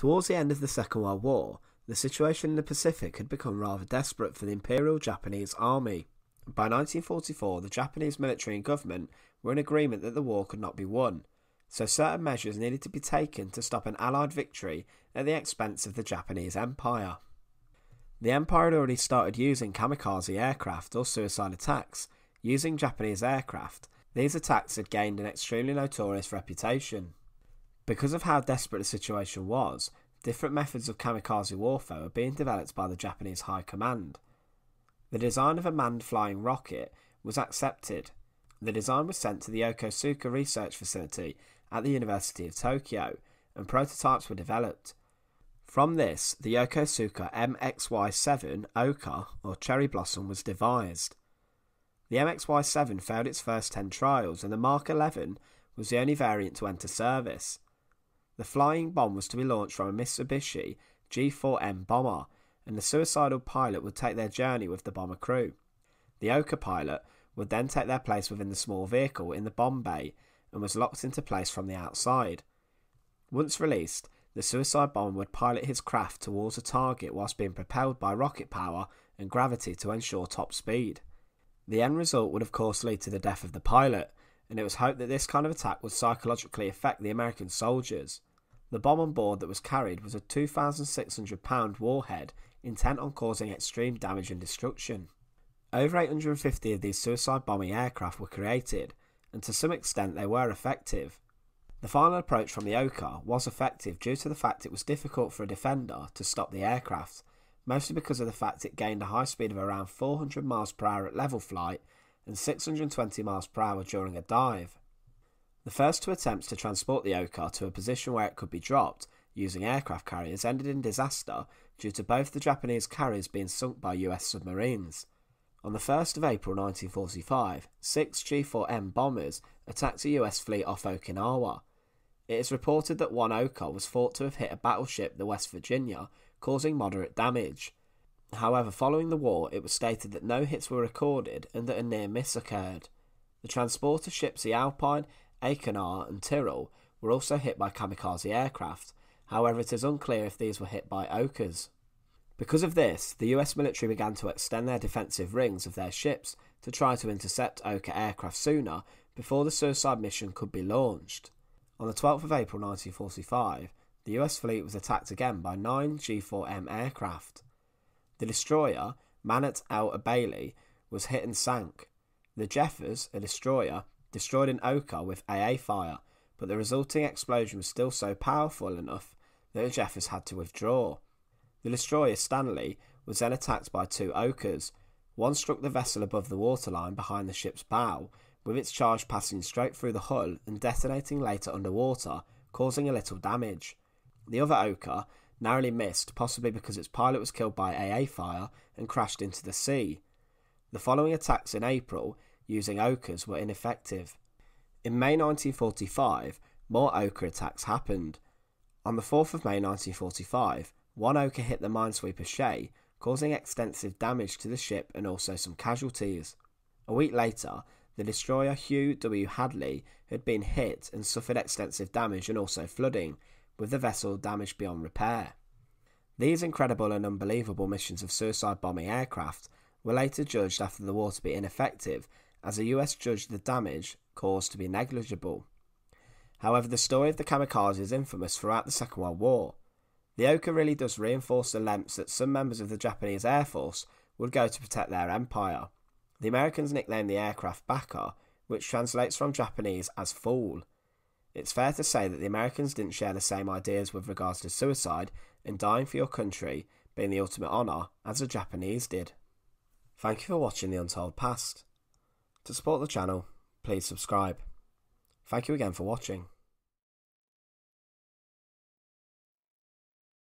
Towards the end of the Second World War, the situation in the Pacific had become rather desperate for the Imperial Japanese Army. By 1944, the Japanese military and government were in agreement that the war could not be won, so certain measures needed to be taken to stop an Allied victory at the expense of the Japanese Empire. The Empire had already started using kamikaze aircraft or suicide attacks, using Japanese aircraft. These attacks had gained an extremely notorious reputation. Because of how desperate the situation was, different methods of kamikaze warfare were being developed by the Japanese High Command. The design of a manned flying rocket was accepted. The design was sent to the Yokosuka Research Facility at the University of Tokyo, and prototypes were developed. From this, the Yokosuka MXY-7 Ohka, or Cherry Blossom, was devised. The MXY-7 failed its first 10 trials, and the Mark 11 was the only variant to enter service. The flying bomb was to be launched from a Mitsubishi G4M bomber, and the suicidal pilot would take their journey with the bomber crew. The Ohka pilot would then take their place within the small vehicle in the bomb bay, and was locked into place from the outside. Once released, the suicide bomber would pilot his craft towards a target whilst being propelled by rocket power and gravity to ensure top speed. The end result would of course lead to the death of the pilot, and it was hoped that this kind of attack would psychologically affect the American soldiers. The bomb on board that was carried was a 2,600 pound warhead intent on causing extreme damage and destruction. Over 850 of these suicide bombing aircraft were created, and to some extent they were effective. The final approach from the Ohka was effective due to the fact it was difficult for a defender to stop the aircraft, mostly because of the fact it gained a high speed of around 400 miles per hour at level flight and 620 miles per hour during a dive. The first two attempts to transport the Ohka to a position where it could be dropped using aircraft carriers ended in disaster due to both the Japanese carriers being sunk by US submarines. On the 1st of April 1945, 6 G4M bombers attacked a US fleet off Okinawa. It is reported that one Ohka was thought to have hit a battleship, the West Virginia, causing moderate damage. However, following the war, it was stated that no hits were recorded and that a near miss occurred. The transporter ships the Alpine, Aaron, and Tyrrell were also hit by kamikaze aircraft. However, it is unclear if these were hit by Ohkas. Because of this, the US military began to extend their defensive rings of their ships to try to intercept Ohka aircraft sooner before the suicide mission could be launched. On the 12th of April 1945, the US fleet was attacked again by 9 G4M aircraft. The destroyer, Mannert L. Abele, was hit and sank. The Jeffers, a destroyer, destroyed an Ohka with AA fire, but the resulting explosion was still so powerful enough that the Jeffers had to withdraw. The destroyer Stanley was then attacked by two Ohkas. One struck the vessel above the waterline behind the ship's bow, with its charge passing straight through the hull and detonating later underwater, causing a little damage. The other Ohka narrowly missed, possibly because its pilot was killed by AA fire and crashed into the sea. The following attacks in April, using Ohkas, were ineffective. In May 1945, more Ohka attacks happened. On the 4th of May 1945, one Ohka hit the minesweeper Shea, causing extensive damage to the ship and also some casualties. A week later, the destroyer Hugh W. Hadley had been hit and suffered extensive damage and also flooding, with the vessel damaged beyond repair. These incredible and unbelievable missions of suicide bombing aircraft were later judged after the war to be ineffective, as the US judged the damage caused to be negligible. However, the story of the kamikaze is infamous throughout the Second World War. The Ohka really does reinforce the lengths that some members of the Japanese Air Force would go to protect their empire. The Americans nicknamed the aircraft Baka, which translates from Japanese as fool. It's fair to say that the Americans didn't share the same ideas with regards to suicide and dying for your country being the ultimate honour as the Japanese did. Thank you for watching The Untold Past. To support the channel, please subscribe. Thank you again for watching.